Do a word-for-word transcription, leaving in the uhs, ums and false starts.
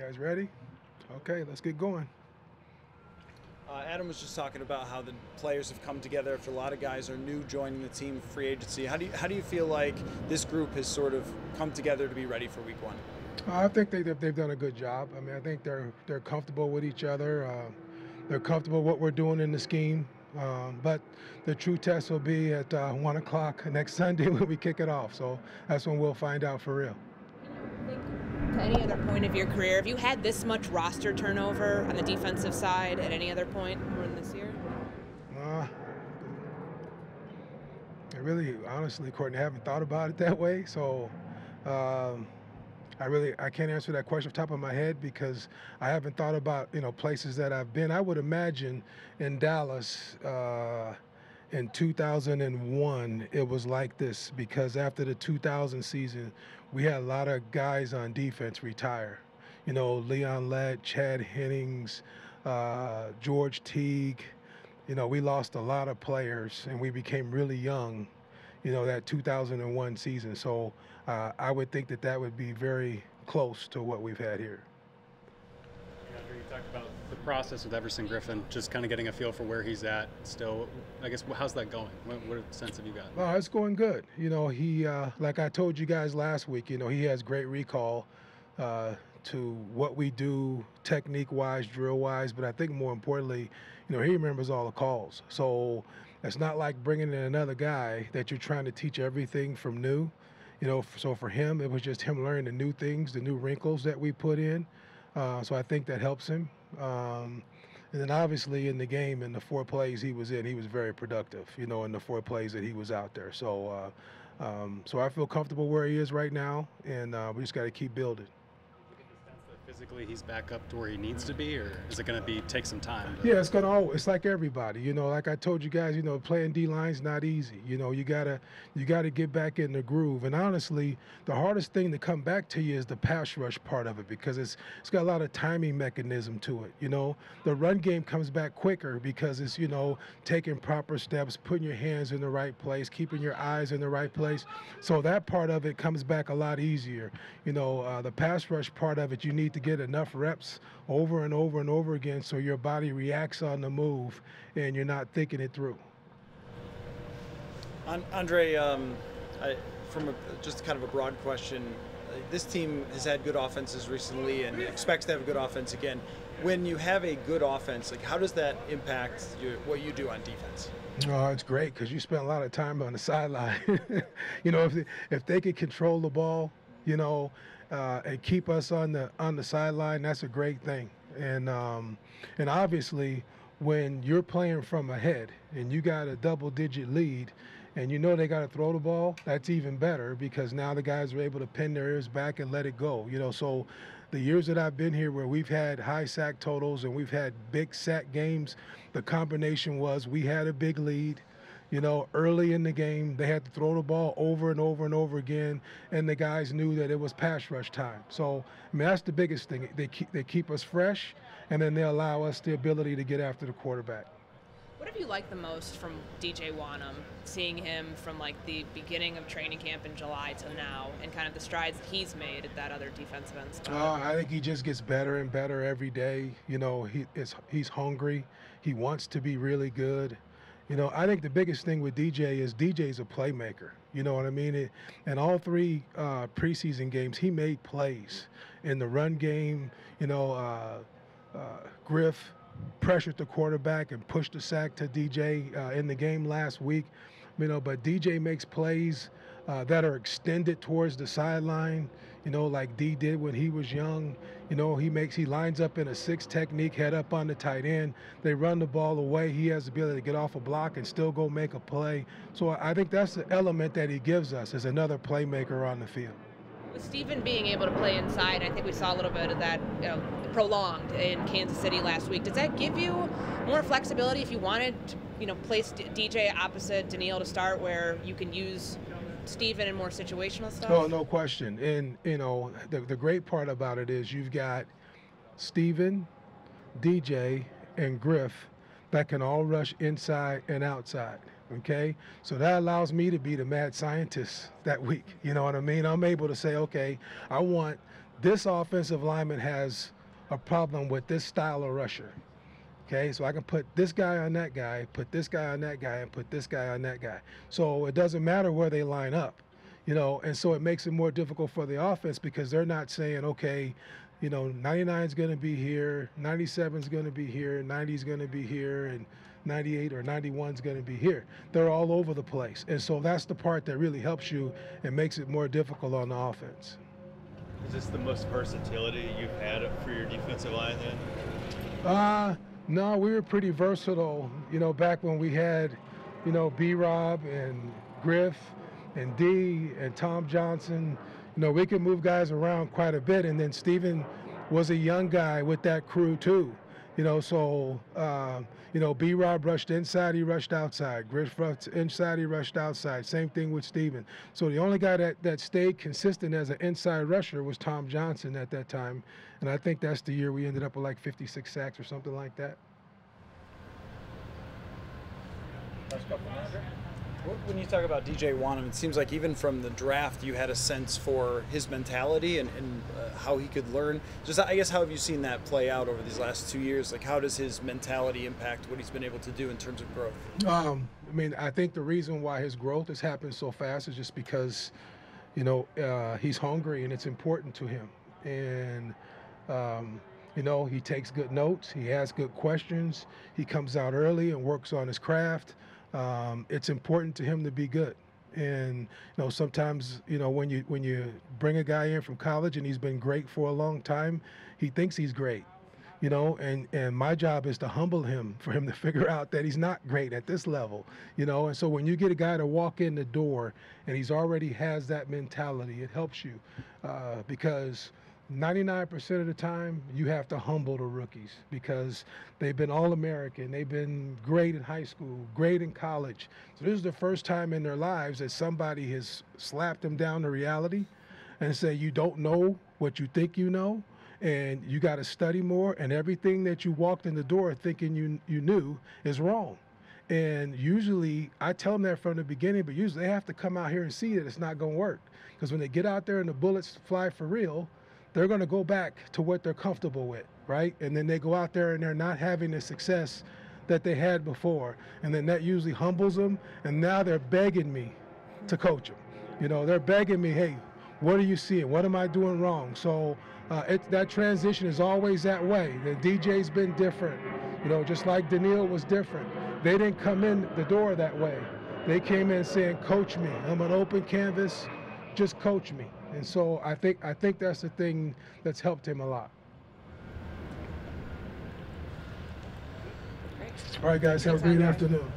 You guys ready? Okay, let's get going. Uh, Adam was just talking about how the players have come together. If a lot of guys are new joining the team, free agency, how do you, how do you feel like this group has sort of come together to be ready for week one? I think they, they've done a good job. I mean, I think they're, they're comfortable with each other. Uh, they're comfortable with what we're doing in the scheme. Um, but the true test will be at uh, one o'clock next Sunday when we kick it off. So that's when we'll find out for real. To any other point of your career, have you had this much roster turnover on the defensive side at any other point more than this year? Uh, I really, honestly, Courtney, I haven't thought about it that way. So um, I really, I can't answer that question off the top of my head because I haven't thought about, you know, places that I've been. I would imagine in Dallas, uh, in two thousand one, it was like this because after the two thousand season, we had a lot of guys on defense retire. You know, Leon Lett, Chad Hennings, uh, George Teague. You know, we lost a lot of players and we became really young, you know, that two thousand one season. So uh, I would think that that would be very close to what we've had here. Talked about the process with Everson Griffen, just kind of getting a feel for where he's at still. I guess, how's that going? What, what sense have you got? Well, it's going good. You know, he, uh, like I told you guys last week, you know, he has great recall uh, to what we do technique-wise, drill-wise, but I think more importantly, you know, he remembers all the calls. So it's not like bringing in another guy that you're trying to teach everything from new. You know, so for him, it was just him learning the new things, the new wrinkles that we put in. Uh, so I think that helps him. Um, and then obviously in the game, in the four plays he was in, he was very productive, you know, in the four plays that he was out there. So uh, um, so I feel comfortable where he is right now, and uh, we just got to keep building. Physically, he's back up to where he needs to be, or is it going to be take some time? Yeah, it's going to always. It's like everybody, you know. Like I told you guys, you know, playing D line's not easy. You know, you gotta you gotta get back in the groove. And honestly, the hardest thing to come back to you is the pass rush part of it because it's it's got a lot of timing mechanism to it. You know, the run game comes back quicker because it's you know taking proper steps, putting your hands in the right place, keeping your eyes in the right place. So that part of it comes back a lot easier. You know, uh, the pass rush part of it, you need to get enough reps over and over and over again so your body reacts on the move and you're not thinking it through. Andre, um, I, from a, just kind of a broad question, uh, this team has had good offenses recently and expects to have a good offense again. When you have a good offense, like how does that impact your, what you do on defense? Oh, it's great because you spend a lot of time on the sideline. You know, if they, if they could control the ball, you know, Uh, and keep us on the on the sideline. That's a great thing. And um, and obviously, when you're playing from ahead and you got a double-digit lead, and you know they got to throw the ball, that's even better because now the guys are able to pin their ears back and let it go. You know, so the years that I've been here where we've had high sack totals and we've had big sack games, the combination was we had a big lead. You know, early in the game, they had to throw the ball over and over and over again, and the guys knew that it was pass rush time. So, I mean, that's the biggest thing. They keep, they keep us fresh, and then they allow us the ability to get after the quarterback. What have you liked the most from D J Wonnum, seeing him from, like, the beginning of training camp in July to now, and kind of the strides that he's made at that other defensive end spot? Uh, I think he just gets better and better every day. You know, he is, he's hungry. He wants to be really good. You know, I think the biggest thing with D J is D J's a playmaker. You know what I mean? It, and all three uh, preseason games, he made plays in the run game. You know, uh, uh, Griff pressured the quarterback and pushed the sack to D J uh, in the game last week. You know, but D J makes plays uh, that are extended towards the sideline. You know, like D did when he was young. You know, he makes, he lines up in a six technique, head up on the tight end. They run the ball away. He has the ability to get off a block and still go make a play. So I think that's the element that he gives us as another playmaker on the field. With Stephen being able to play inside, I think we saw a little bit of that you know, prolonged in Kansas City last week. Does that give you more flexibility if you wanted to, you know, place D J opposite Daniil to start where you can use Stephen and more situational stuff? Oh, no question. And, you know, the, the great part about it is you've got Stephen, D J, and Griff that can all rush inside and outside, okay? So that allows me to be the mad scientist that week. You know what I mean? I'm able to say, okay, I want this offensive lineman has a problem with this style of rusher. Okay, so I can put this guy on that guy, put this guy on that guy, and put this guy on that guy. So it doesn't matter where they line up, you know, and so it makes it more difficult for the offense because they're not saying, okay, you know, ninety-nine is going to be here, ninety-seven is going to be here, ninety is going to be here, and ninety-eight or ninety-one is going to be here. They're all over the place. And so that's the part that really helps you and makes it more difficult on the offense. Is this the most versatility you've had for your defensive line then? Uh, no, we were pretty versatile, you know, back when we had, you know, B Rob and Griff and D and Tom Johnson. You know, we could move guys around quite a bit, and then Stephen was a young guy with that crew too. You know, so, uh, you know, B Rob rushed inside, he rushed outside. Griff rushed inside, he rushed outside. Same thing with Stephen. So the only guy that, that stayed consistent as an inside rusher was Tom Johnson at that time. And I think that's the year we ended up with like fifty-six sacks or something like that. When you talk about D J. Wonnum, it seems like even from the draft, you had a sense for his mentality and, and uh, how he could learn. Just, I guess, how have you seen that play out over these last two years? Like, how does his mentality impact what he's been able to do in terms of growth? Um, I mean, I think the reason why his growth has happened so fast is just because, you know, uh, he's hungry and it's important to him. And, um, you know, he takes good notes. He has good questions. He comes out early and works on his craft. Um, it's important to him to be good. And, you know, sometimes, you know, when you when you bring a guy in from college and he's been great for a long time, he thinks he's great, you know, and, and my job is to humble him for him to figure out that he's not great at this level, you know. And so when you get a guy to walk in the door and he's already has that mentality, it helps you uh, because ninety-nine percent of the time, you have to humble the rookies because they've been All-American, they've been great in high school, great in college. So this is the first time in their lives that somebody has slapped them down to reality and say, you don't know what you think you know, and you got to study more, and everything that you walked in the door thinking you, you knew is wrong. And usually, I tell them that from the beginning, but usually they have to come out here and see that it's not going to work. Because when they get out there and the bullets fly for real, they're going to go back to what they're comfortable with, right? And then they go out there and they're not having the success that they had before. And then that usually humbles them. And now they're begging me to coach them. You know, they're begging me, hey, what are you seeing? What am I doing wrong? So uh, it, that transition is always that way. The D J's been different, you know, just like Daniil was different. They didn't come in the door that way. They came in saying, coach me. I'm an open canvas. Just coach me. And so I think I think that's the thing that's helped him a lot. Great. All right, guys, have a great afternoon.